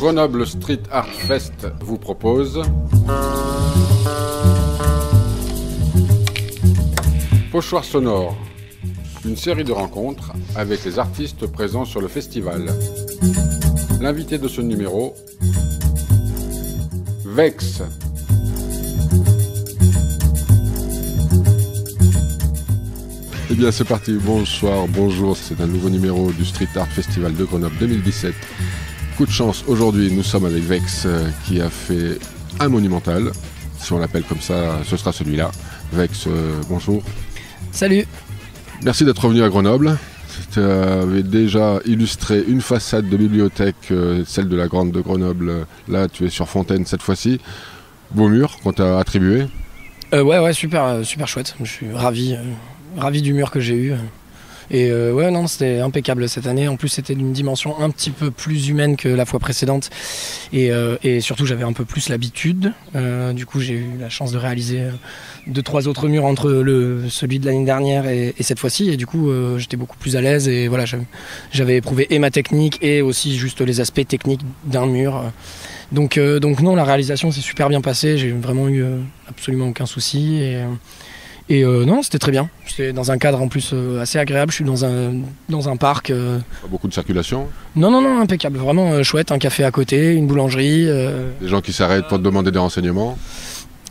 Grenoble Street Art Fest vous propose Pochoirs Sonores, une série de rencontres avec les artistes présents sur le festival. L'invité de ce numéro, Vex. Eh bien c'est parti, bonsoir, bonjour, c'est un nouveau numéro du Street Art Festival de Grenoble 2017. Coup de chance, aujourd'hui nous sommes avec Vex qui a fait un monumental, si on l'appelle comme ça, ce sera celui-là. Vex, bonjour. Salut. Merci d'être revenu à Grenoble. Tu avais déjà illustré une façade de bibliothèque, celle de la Grande de Grenoble. Là, tu es sur Fontaine cette fois-ci. Beau mur qu'on t'a attribué. Ouais, super chouette. Je suis ravi du mur que j'ai eu. Et ouais, non, c'était impeccable cette année. En plus, c'était d'une dimension un petit peu plus humaine que la fois précédente. Et surtout, j'avais un peu plus l'habitude. Du coup, j'ai eu la chance de réaliser 2-3 autres murs entre celui de l'année dernière et cette fois-ci. Et du coup, j'étais beaucoup plus à l'aise. Et voilà, j'avais éprouvé et ma technique et aussi juste les aspects techniques d'un mur. Donc non, la réalisation s'est super bien passée. J'ai vraiment eu absolument aucun souci. Et non, c'était très bien. C'était dans un cadre en plus assez agréable. Je suis dans un parc. Pas beaucoup de circulation ? Non, impeccable. Vraiment chouette. Un café à côté, une boulangerie. Des gens qui s'arrêtent pour te demander des renseignements ?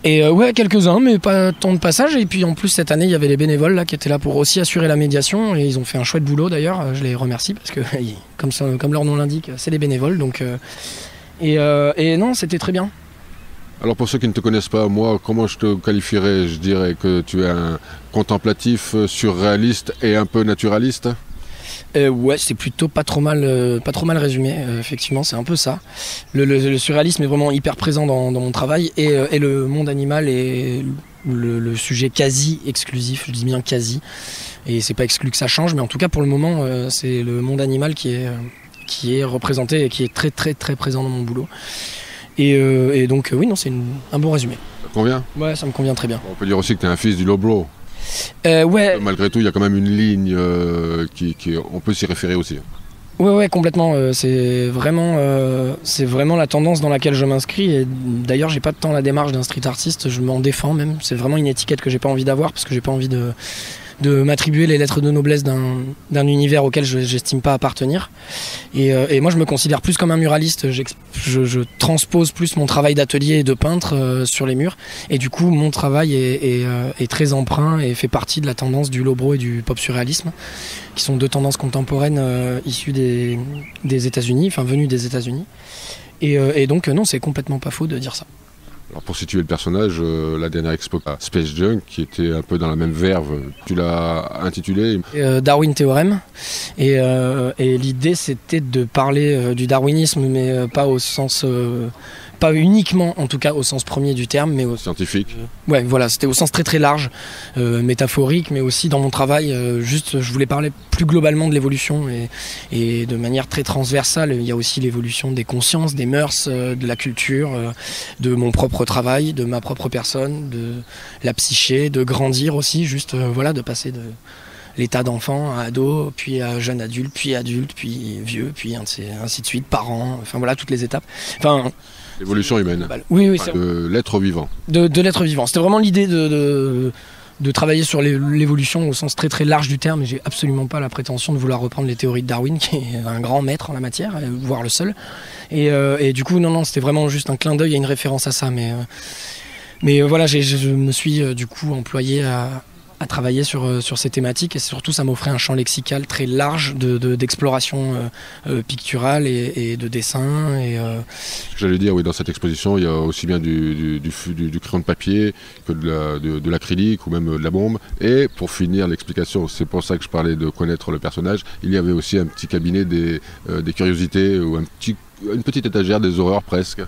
Et ouais, quelques-uns, mais pas tant de passages. Et puis en plus, cette année, il y avait les bénévoles là, qui étaient là pour aussi assurer la médiation. Et ils ont fait un chouette boulot d'ailleurs. Je les remercie parce que, comme leur nom l'indique, c'est des bénévoles. Donc, et non, c'était très bien. Alors pour ceux qui ne te connaissent pas, moi, comment je te qualifierais ? Je dirais que tu es un contemplatif, surréaliste et un peu naturaliste ? Ouais, c'est plutôt pas trop mal résumé, effectivement, c'est un peu ça. Le surréalisme est vraiment hyper présent dans mon travail et le monde animal est le sujet quasi exclusif, je dis bien quasi, et c'est pas exclu que ça change, mais en tout cas pour le moment, c'est le monde animal qui est représenté et qui est très très très présent dans mon boulot. Et donc oui, non, c'est un bon résumé. Ça te convient ? Ouais, ça me convient très bien. On peut dire aussi que tu es un fils du lowbrow. Ouais. Malgré tout, il y a quand même une ligne qui on peut s'y référer aussi. Ouais, complètement. C'est vraiment la tendance dans laquelle je m'inscris. Et d'ailleurs, j'ai pas tant la démarche d'un street artiste. Je m'en défends même. C'est vraiment une étiquette que j'ai pas envie d'avoir parce que j'ai pas envie de m'attribuer les lettres de noblesse d'un univers auquel j'estime pas appartenir. Et moi, je me considère plus comme un muraliste. Je transpose plus mon travail d'atelier et de peintre sur les murs. Et du coup, mon travail est très empreint et fait partie de la tendance du lowbrow et du pop surréalisme, qui sont deux tendances contemporaines issues des États-Unis, enfin venues des États-Unis. Et donc, non, c'est complètement pas faux de dire ça. Alors pour situer le personnage, la dernière expo à Space Junk, qui était un peu dans la même verve, tu l'as intitulé Darwin Théorème. Et l'idée, c'était de parler du darwinisme, mais pas au sens... pas uniquement, en tout cas, au sens premier du terme, mais au... Scientifique. Ouais, voilà, c'était au sens très très large, métaphorique, mais aussi dans mon travail, juste, je voulais parler plus globalement de l'évolution et de manière très transversale. Il y a aussi l'évolution des consciences, des mœurs, de la culture, de mon propre travail, de ma propre personne, de la psyché, de grandir aussi, juste, voilà, de passer de l'état d'enfant à ado, puis à jeune adulte, puis vieux, puis ainsi de suite, parents, enfin voilà, toutes les étapes. Enfin... L'évolution humaine. Oui, enfin, de l'être vivant. De l'être vivant. C'était vraiment l'idée de travailler sur l'évolution au sens très très large du terme. Et j'ai absolument pas la prétention de vouloir reprendre les théories de Darwin, qui est un grand maître en la matière, voire le seul. Et du coup, non, c'était vraiment juste un clin d'œil et une référence à ça. Mais voilà, je me suis du coup employé à travailler sur ces thématiques, et surtout ça m'offrait un champ lexical très large d'exploration picturale et de dessin. J'allais dire, oui, dans cette exposition, il y a aussi bien du crayon de papier que de l'acrylique ou même de la bombe. Et pour finir l'explication, c'est pour ça que je parlais de connaître le personnage, il y avait aussi un petit cabinet des curiosités, ou une petite étagère des horreurs presque.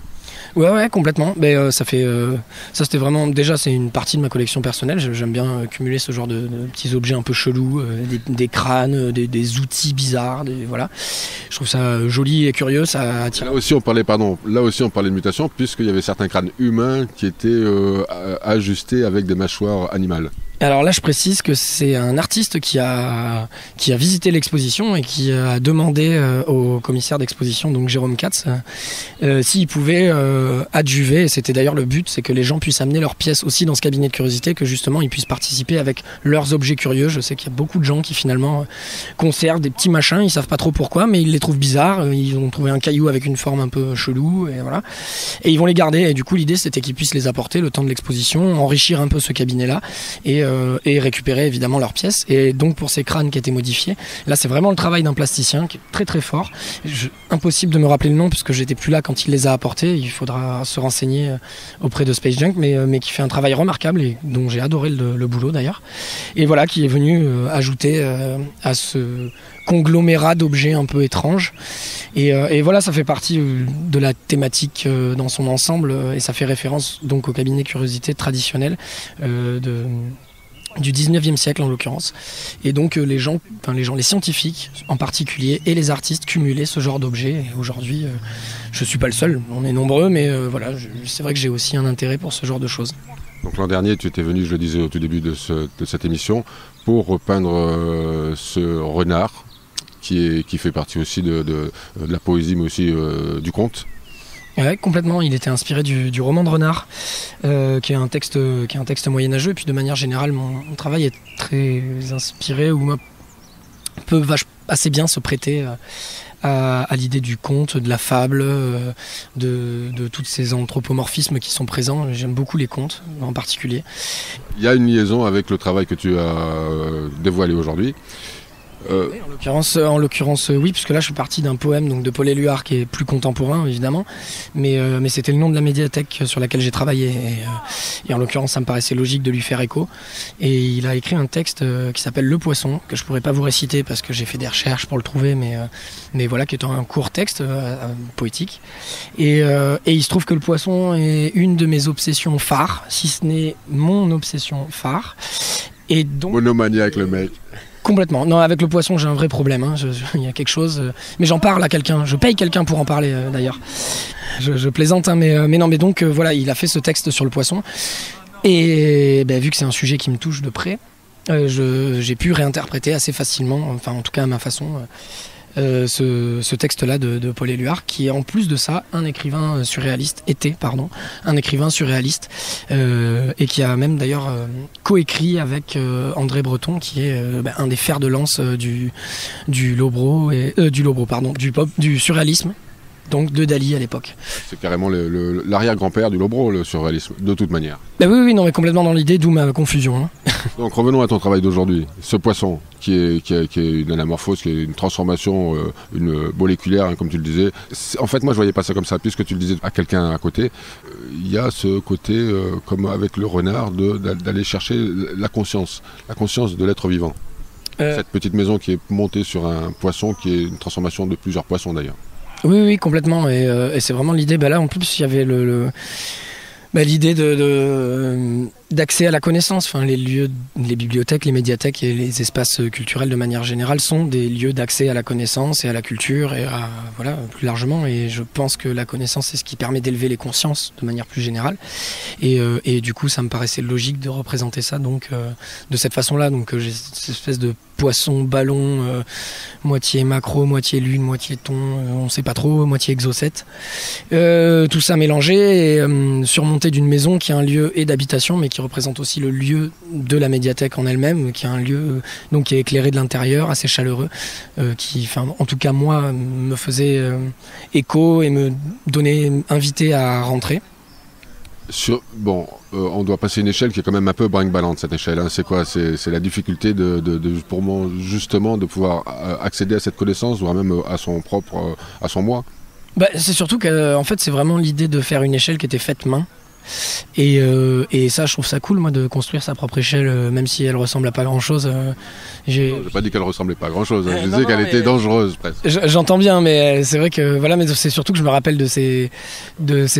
Ouais, complètement. Mais ça c'était vraiment, déjà c'est une partie de ma collection personnelle. J'aime bien cumuler ce genre de petits objets un peu chelous, des crânes, des outils bizarres, voilà. Je trouve ça joli et curieux, ça attire. Là aussi on parlait de mutation, puisqu'il y avait certains crânes humains qui étaient ajustés avec des mâchoires animales. Alors là, je précise que c'est un artiste qui a visité l'exposition et qui a demandé au commissaire d'exposition, donc Jérôme Katz, s'il pouvait adjuver. C'était d'ailleurs le but, c'est que les gens puissent amener leurs pièces aussi dans ce cabinet de curiosité, que justement ils puissent participer avec leurs objets curieux. Je sais qu'il y a beaucoup de gens qui finalement conservent des petits machins, ils savent pas trop pourquoi, mais ils les trouvent bizarres. Ils ont trouvé un caillou avec une forme un peu chelou et voilà. Et ils vont les garder. Et du coup, l'idée c'était qu'ils puissent les apporter le temps de l'exposition, enrichir un peu ce cabinet-là et récupérer évidemment leurs pièces. Et donc pour ces crânes qui étaient modifiés, là c'est vraiment le travail d'un plasticien qui est très très fort. Impossible de me rappeler le nom puisque j'étais plus là quand il les a apportés, il faudra se renseigner auprès de Space Junk, mais qui fait un travail remarquable et dont j'ai adoré le boulot d'ailleurs, et voilà, qui est venu ajouter à ce conglomérat d'objets un peu étranges. Et voilà, ça fait partie de la thématique dans son ensemble, et ça fait référence donc au cabinet curiosité traditionnel du 19e siècle en l'occurrence. Et donc les scientifiques en particulier et les artistes cumulaient ce genre d'objets. Et aujourd'hui, je suis pas le seul, on est nombreux, mais voilà, c'est vrai que j'ai aussi un intérêt pour ce genre de choses. Donc l'an dernier, tu étais venu, je le disais au tout début de cette émission, pour repeindre ce renard qui fait partie aussi de la poésie, mais aussi du conte. Ouais, complètement, il était inspiré du roman de renard, qui est un texte moyenâgeux. Et puis de manière générale, mon travail est très inspiré, ou peut assez bien se prêter à l'idée du conte, de la fable, de tous ces anthropomorphismes qui sont présents. J'aime beaucoup les contes en particulier. Il y a une liaison avec le travail que tu as dévoilé aujourd'hui. Oui, en l'occurrence, oui, puisque là je suis parti d'un poème donc de Paul Éluard qui est plus contemporain évidemment, mais c'était le nom de la médiathèque sur laquelle j'ai travaillé, et en l'occurrence ça me paraissait logique de lui faire écho. Et il a écrit un texte qui s'appelle Le Poisson, que je pourrais pas vous réciter parce que j'ai fait des recherches pour le trouver, mais voilà, qui est un court texte poétique, et il se trouve que le poisson est une de mes obsessions phares, si ce n'est mon obsession phare. Et donc monomaniaque le mec. Complètement. Non, avec le poisson, j'ai un vrai problème. Hein. Il y a quelque chose. Mais j'en parle à quelqu'un. Je paye quelqu'un pour en parler, d'ailleurs. Je plaisante, hein, mais non. Mais donc, voilà, il a fait ce texte sur le poisson. Et bah, vu que c'est un sujet qui me touche de près, j'ai pu réinterpréter assez facilement, enfin, en tout cas à ma façon, ce texte-là de Paul Éluard, qui est en plus de ça un écrivain surréaliste, et qui a même d'ailleurs coécrit avec André Breton, qui est un des fers de lance du surréalisme, donc de Dali à l'époque. C'est carrément l'arrière-grand-père du Lobro, le surréalisme, de toute manière. Ben oui, non, mais complètement dans l'idée, d'où ma confusion. Hein. Donc revenons à ton travail d'aujourd'hui. Ce poisson, qui est une anamorphose, qui est une transformation une moléculaire, hein, comme tu le disais. En fait, moi, je voyais pas ça comme ça, puisque tu le disais à quelqu'un à côté. Il y a ce côté, comme avec le renard, d'aller chercher la conscience de l'être vivant. Cette petite maison qui est montée sur un poisson, qui est une transformation de plusieurs poissons, d'ailleurs. Oui, complètement, et c'est vraiment l'idée. Là, en plus, il y avait l'idée d'accès à la connaissance. Enfin, les lieux, les bibliothèques, les médiathèques et les espaces culturels de manière générale sont des lieux d'accès à la connaissance et à la culture, et voilà, plus largement. Et je pense que la connaissance, c'est ce qui permet d'élever les consciences de manière plus générale. Et du coup, ça me paraissait logique de représenter ça donc de cette façon-là. Donc j'ai cette espèce de poisson ballon, moitié maquereau, moitié lune, moitié thon, on sait pas trop, moitié exocète. Tout ça mélangé et surmonté d'une maison qui est un lieu et d'habitation, mais qui représente aussi le lieu de la médiathèque en elle-même, qui est un lieu donc qui est éclairé de l'intérieur, assez chaleureux, qui, enfin, en tout cas moi, me faisait écho et me donnait, invité à rentrer. On doit passer une échelle qui est quand même un peu brinque-ballante, cette échelle. Hein. C'est quoi ? C'est la difficulté pour moi, justement, de pouvoir accéder à cette connaissance, voire même à son moi. C'est surtout qu'en fait, c'est vraiment l'idée de faire une échelle qui était faite main. Et ça, je trouve ça cool, moi, de construire sa propre échelle, même si elle ressemble à pas grand chose. J'ai pas dit qu'elle ressemblait pas à grand chose, je disais qu'elle était dangereuse presque. J'entends bien, mais c'est vrai que voilà, mais c'est surtout que je me rappelle de ces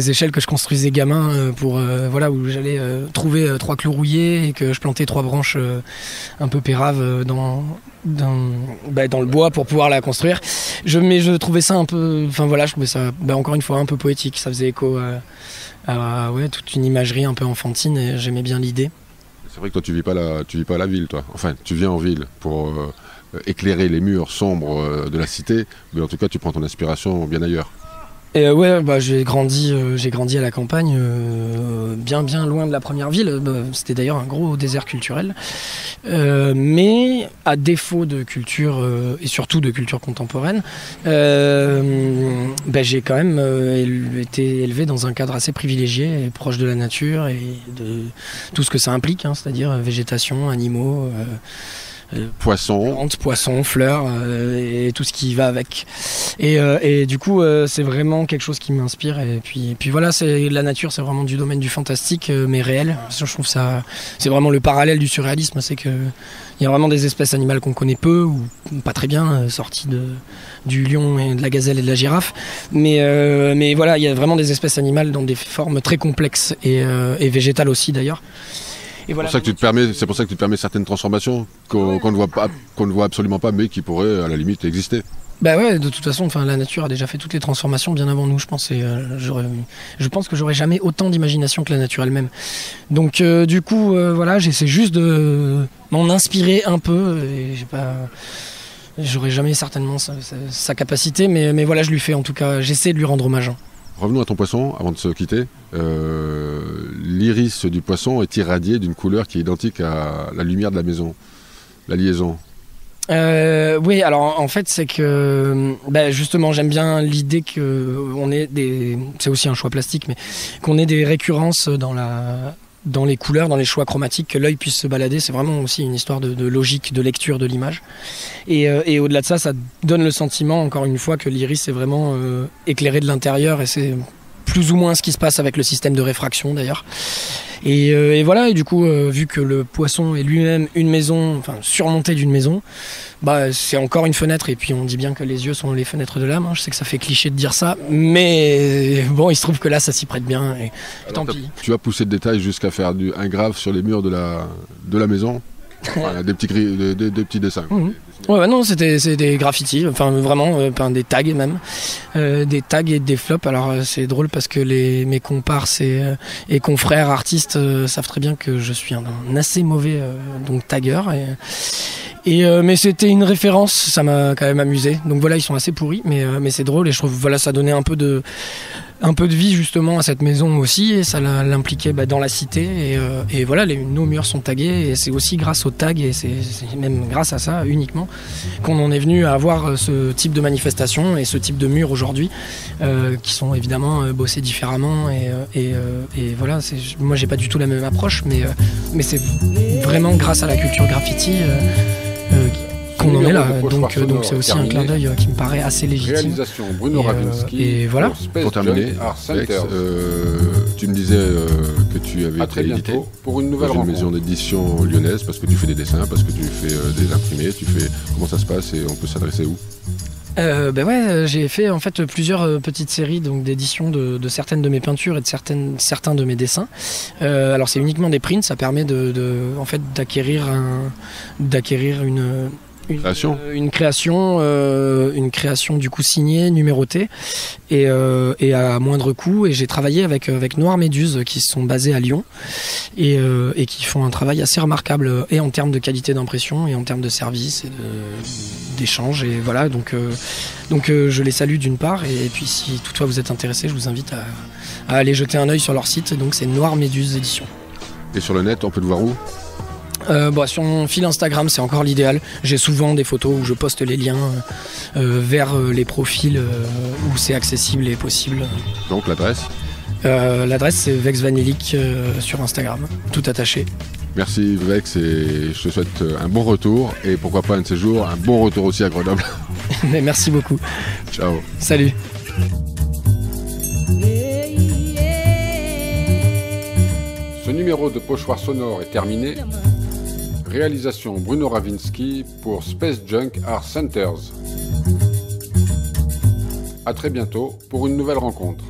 échelles que je construisais gamin, où j'allais trouver trois clous rouillés et que je plantais trois branches un peu péraves dans le bois pour pouvoir la construire. Mais je trouvais ça un peu, enfin voilà, je trouvais ça encore une fois un peu poétique, ça faisait écho à toute une imagerie un peu enfantine, et j'aimais bien l'idée. C'est vrai que toi, tu vis pas la ville, toi. Enfin, tu viens en ville pour éclairer les murs sombres de la cité, mais en tout cas, tu prends ton inspiration bien ailleurs. Et ouais, bah, j'ai grandi à la campagne, bien loin de la première ville. Bah, c'était d'ailleurs un gros désert culturel. Mais à défaut de culture, et surtout de culture contemporaine, bah, j'ai quand même été élevé dans un cadre assez privilégié, et proche de la nature et de tout ce que ça implique, hein, c'est-à-dire végétation, animaux... Poissons, fleurs et tout ce qui va avec. Et du coup, c'est vraiment quelque chose qui m'inspire. Et puis voilà, c'est la nature, c'est vraiment du domaine du fantastique, mais réel. Je trouve ça, c'est vraiment le parallèle du surréalisme, c'est que il y a vraiment des espèces animales qu'on connaît peu ou pas très bien, sorties du lion et de la gazelle et de la girafe. Mais voilà, il y a vraiment des espèces animales dans des formes très complexes et végétales aussi d'ailleurs. Voilà, c'est pour ça que tu te permets certaines transformations qu'on ne voit absolument pas, mais qui pourraient à la limite exister. Bah ouais, de toute façon, enfin, la nature a déjà fait toutes les transformations bien avant nous, je pense. Et, je pense que j'aurais jamais autant d'imagination que la nature elle-même. Donc du coup, voilà, j'essaie juste de m'en inspirer un peu. Et j'ai pas... J'aurais jamais certainement sa capacité, mais voilà, je lui fais en tout cas, j'essaie de lui rendre hommage. Revenons à ton poisson, avant de se quitter. L'iris du poisson est irradié d'une couleur qui est identique à la lumière de la maison. La liaison. Oui, alors en fait, c'est que... Bah, justement, j'aime bien l'idée qu'on ait des... C'est aussi un choix plastique, mais qu'on ait des récurrences dans les couleurs, dans les choix chromatiques, que l'œil puisse se balader. C'est vraiment aussi une histoire de logique, de lecture de l'image. Et au-delà de ça, ça donne le sentiment, encore une fois, que l'iris est vraiment éclairé de l'intérieur, et c'est plus ou moins ce qui se passe avec le système de réfraction d'ailleurs. Et voilà, et du coup, vu que le poisson est lui-même une maison, enfin surmonté d'une maison, bah c'est encore une fenêtre. Et puis on dit bien que les yeux sont les fenêtres de l'âme, hein. Je sais que ça fait cliché de dire ça, mais bon, il se trouve que là ça s'y prête bien, et alors, tant pis. Tu as poussé le détail jusqu'à faire un grave sur les murs de la maison. Enfin, des petits dessins. Mmh. Ouais, non, c'est des graffitis, enfin vraiment, des tags même, des tags et des flops. Alors c'est drôle parce que mes comparses et confrères artistes savent très bien que je suis un assez mauvais donc tagueur. Mais c'était une référence, ça m'a quand même amusé. Donc voilà, ils sont assez pourris, mais c'est drôle, et je trouve voilà, ça donnait un peu de vie justement à cette maison aussi, et ça l'impliquait dans la cité, et voilà, nos murs sont tagués, et c'est aussi grâce aux tags, et c'est même grâce à ça uniquement qu'on en est venu à avoir ce type de manifestation et ce type de murs aujourd'hui, qui sont évidemment bossés différemment, et voilà, moi j'ai pas du tout la même approche, mais c'est vraiment grâce à la culture graffiti qu'on en est là, donc c'est aussi un clin d'œil qui me paraît assez légitime. Réalisation Bruno Rawinski. Et voilà. Pour terminer, Vex, tu me disais que tu avais été invité pour une nouvelle maison d'édition lyonnaise, parce que tu fais des dessins, parce que tu fais des imprimés, tu fais... Comment ça se passe et on peut s'adresser où ? Ben ouais, j'ai fait en fait plusieurs petites séries donc d'éditions de certaines de mes peintures et de certains de mes dessins. Alors c'est uniquement des prints, ça permet en fait d'acquérir une création du coup signée, numérotée, et à moindre coût. Et j'ai travaillé avec Noir Méduse, qui sont basés à Lyon, et qui font un travail assez remarquable, et en termes de qualité d'impression, et en termes de service, et d'échange, et voilà. Donc je les salue d'une part, et puis si toutefois vous êtes intéressés, je vous invite à aller jeter un œil sur leur site. Donc c'est Noir Méduse Édition. Et sur le net, on peut le voir où ? Sur mon fil Instagram, c'est encore l'idéal. J'ai souvent des photos où je poste les liens vers les profils où c'est accessible et possible. Donc l'adresse ? L'adresse, c'est Veks Vanillik sur Instagram, tout attaché. Merci Vex, et je te souhaite un bon retour, et pourquoi pas un de ces jours, un bon retour aussi à Grenoble. Mais merci beaucoup. Ciao. Salut. Ce numéro de Pochoirs Sonores est terminé. Réalisation Bruno Rawinski pour Space Junk Art Centers. À très bientôt pour une nouvelle rencontre.